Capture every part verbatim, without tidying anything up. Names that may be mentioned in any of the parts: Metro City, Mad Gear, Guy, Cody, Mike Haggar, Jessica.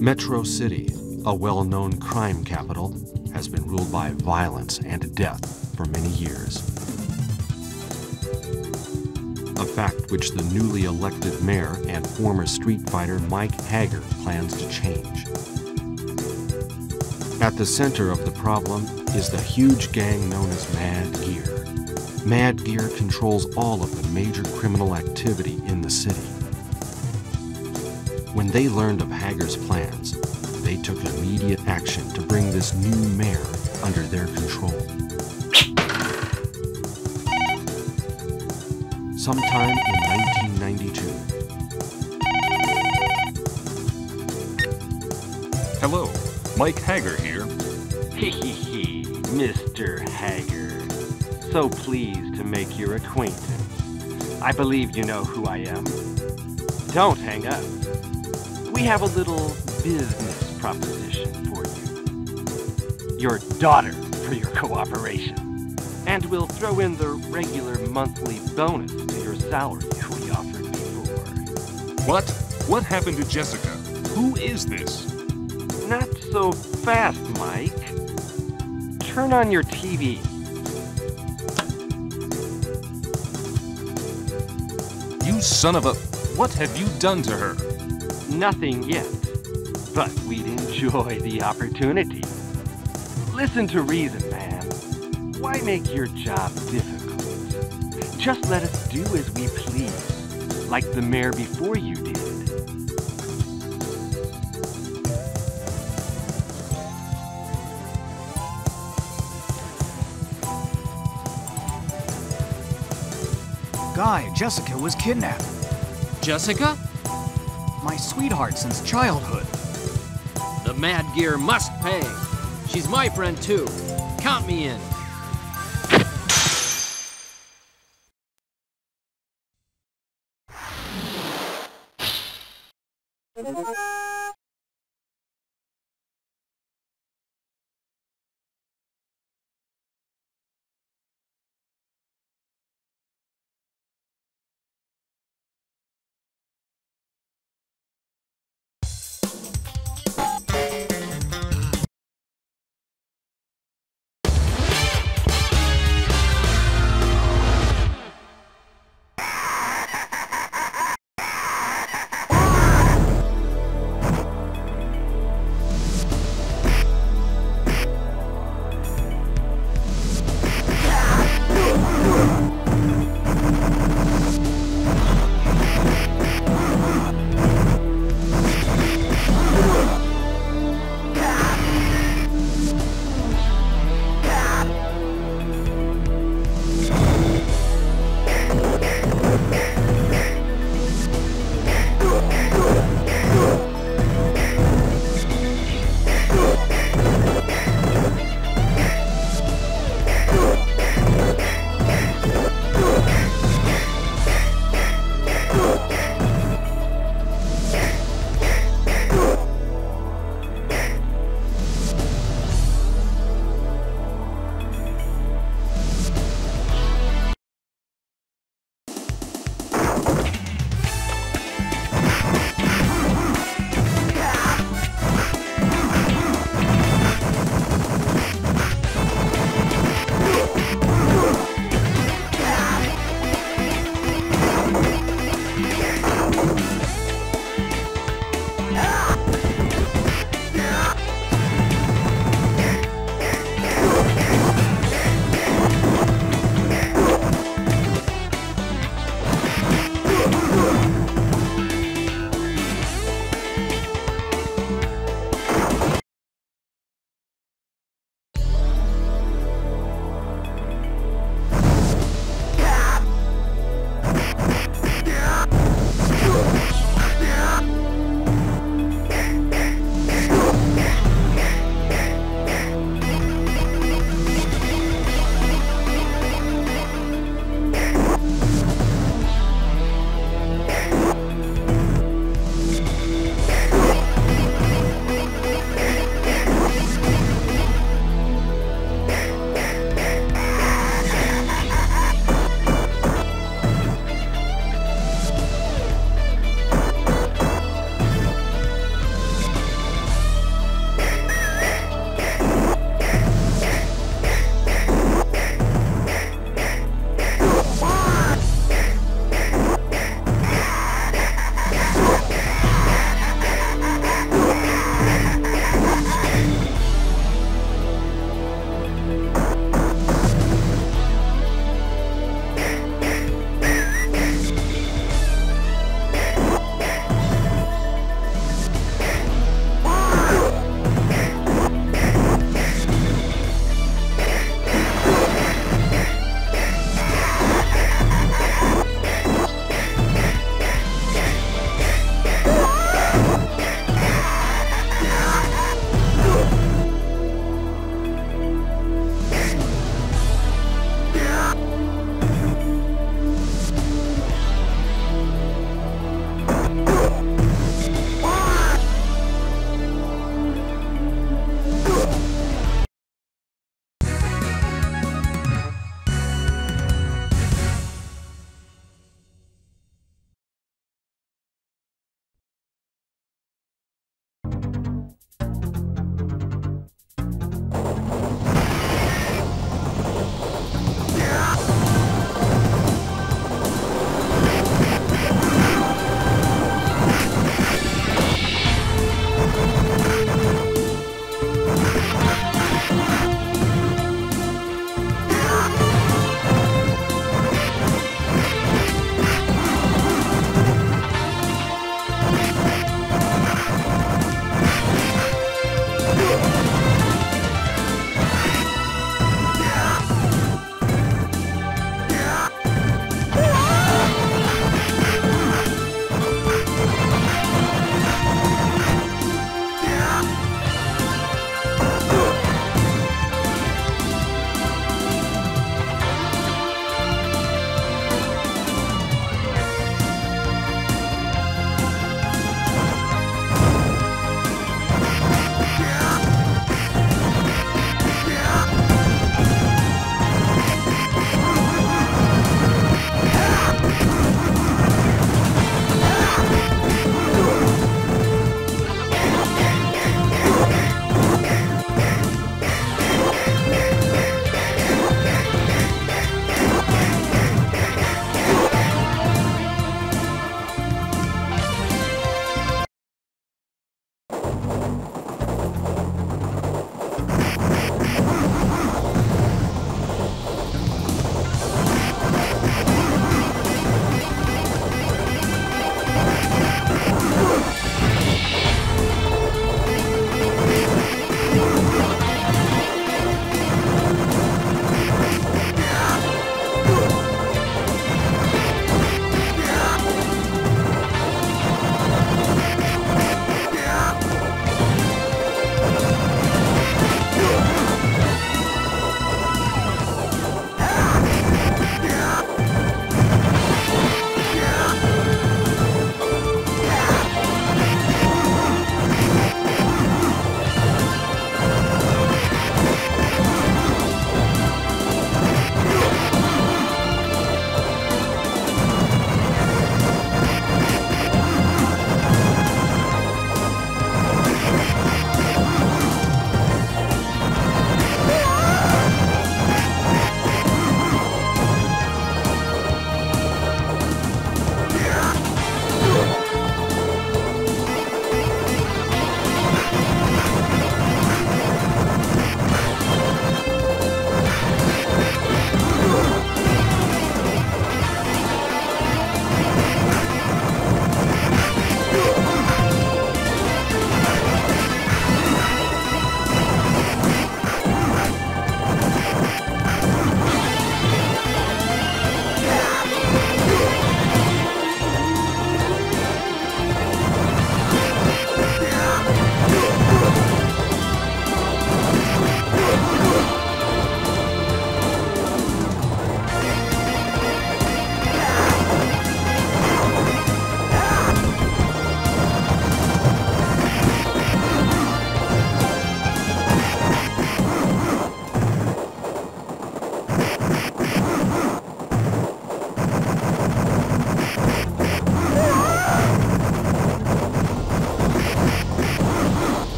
Metro City, a well-known crime capital, has been ruled by violence and death for many years. A fact which the newly elected mayor and former street fighter Mike Haggar plans to change. At the center of the problem is the huge gang known as Mad Gear. Mad Gear controls all of the major criminal activity in the city. When they learned of Haggar's plans, they took immediate action to bring this new mayor under their control. Sometime in nineteen ninety-two. Hello, Mike Haggar here. Hee hee hee, Mister Haggar. So pleased to make your acquaintance. I believe you know who I am. Don't hang up. We have a little business proposition for you. Your daughter for your cooperation. And we'll throw in the regular monthly bonus to your salary we offered before. What? What happened to Jessica? Who is this? Not so fast, Mike. Turn on your T V. You son of a... What have you done to her? Nothing yet, but we'd enjoy the opportunity. Listen to reason, man. Why make your job difficult? Just let us do as we please, like the mayor before you did. Guy, Jessica was kidnapped. Jessica? My sweetheart since childhood. The Mad Gear must pay. She's my friend too. Count me in.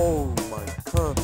Oh my God.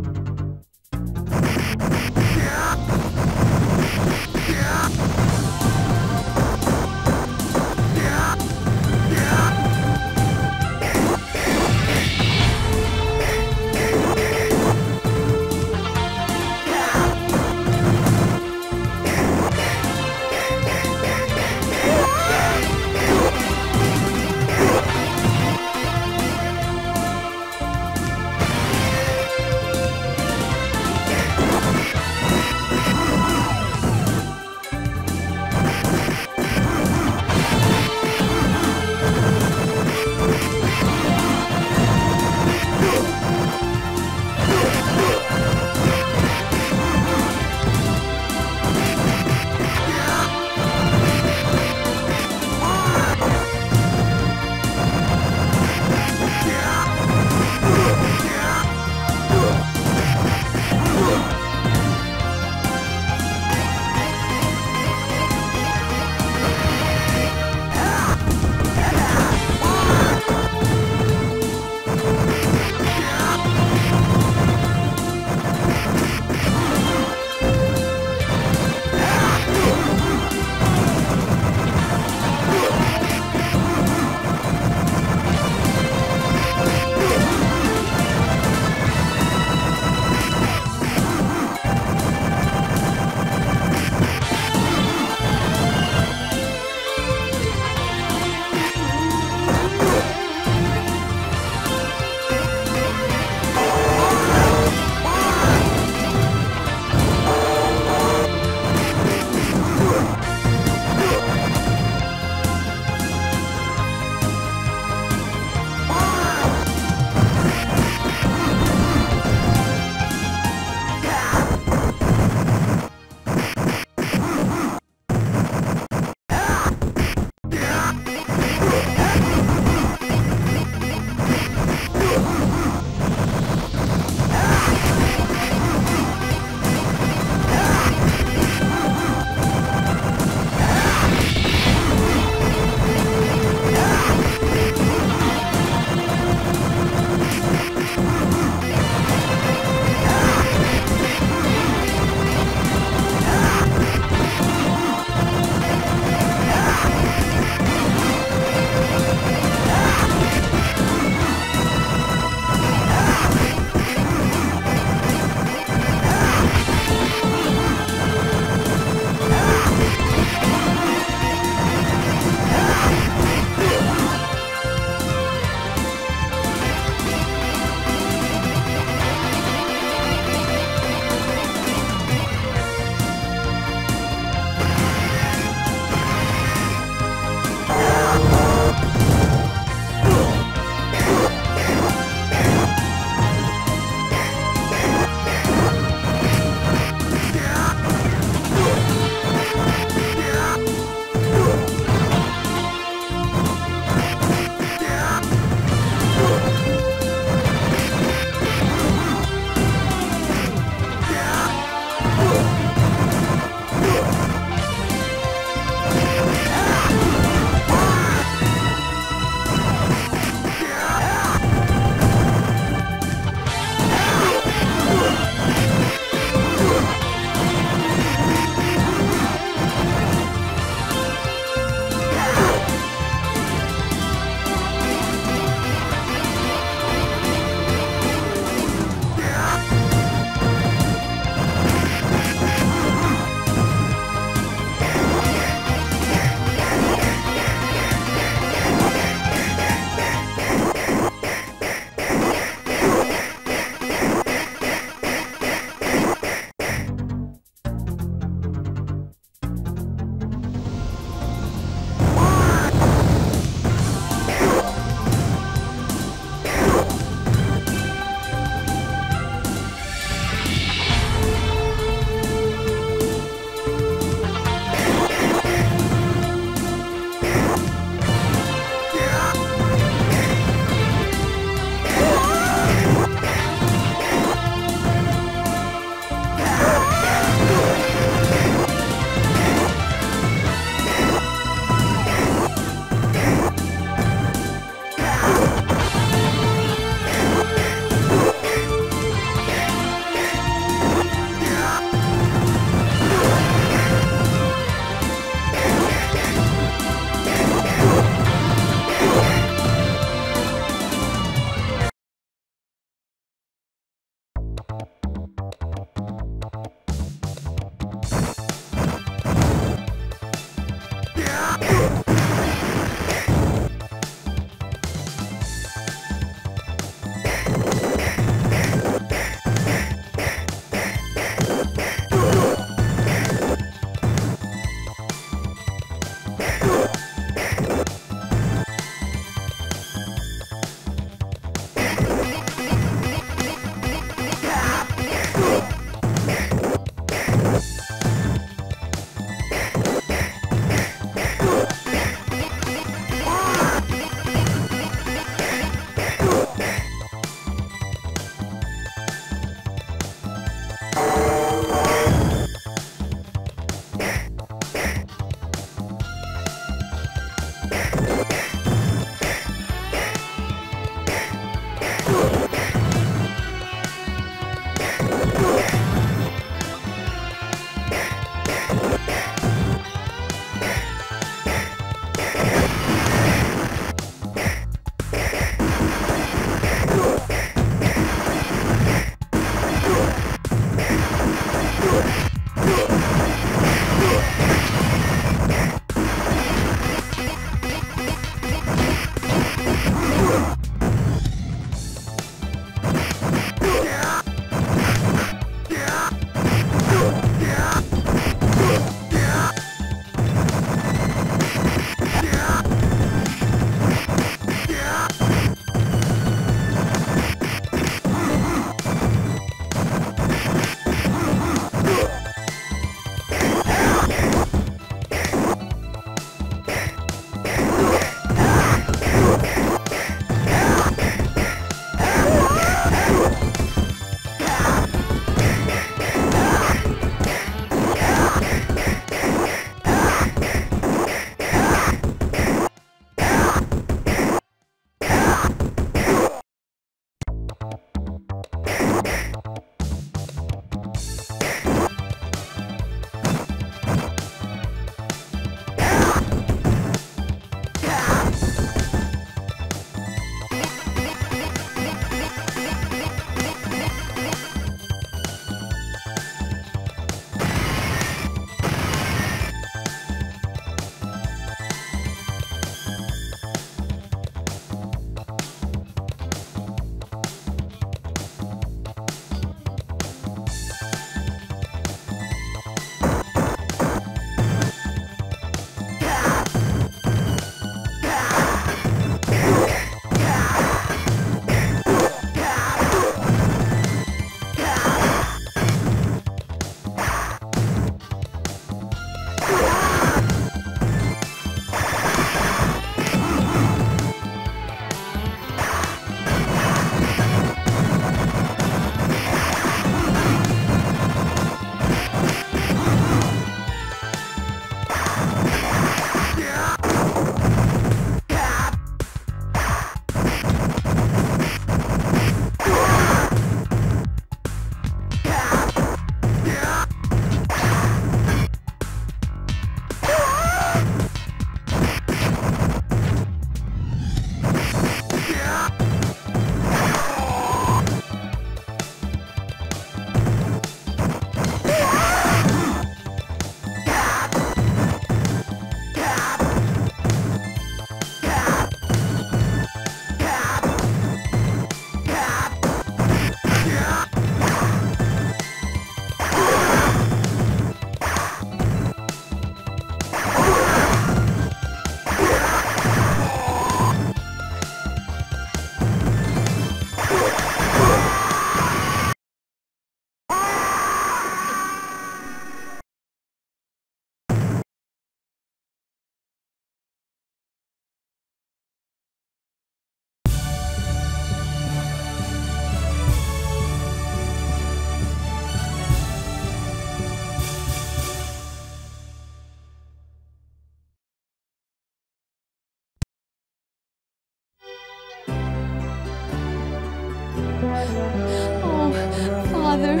Oh, Father,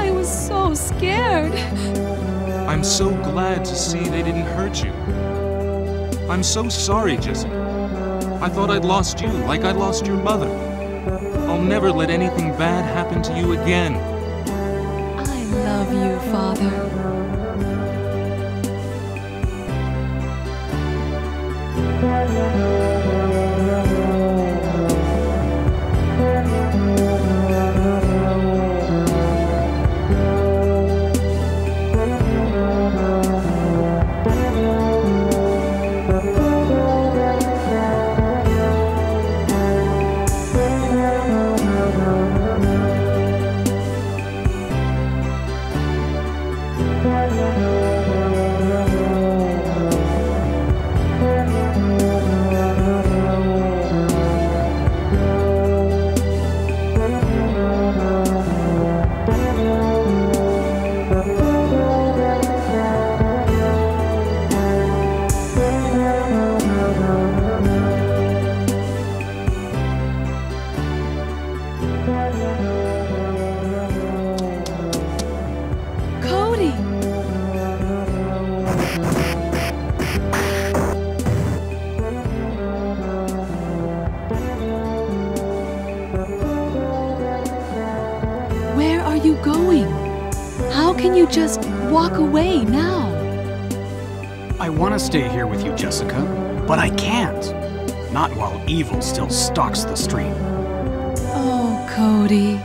I was so scared. I'm so glad to see they didn't hurt you. I'm so sorry, Jessica. I thought I'd lost you like I lost your mother. I'll never let anything bad happen to you again. I love you, Father. Just walk away now. I want to stay here with you, Jessica, but I can't. Not while evil still stalks the street. Oh, Cody.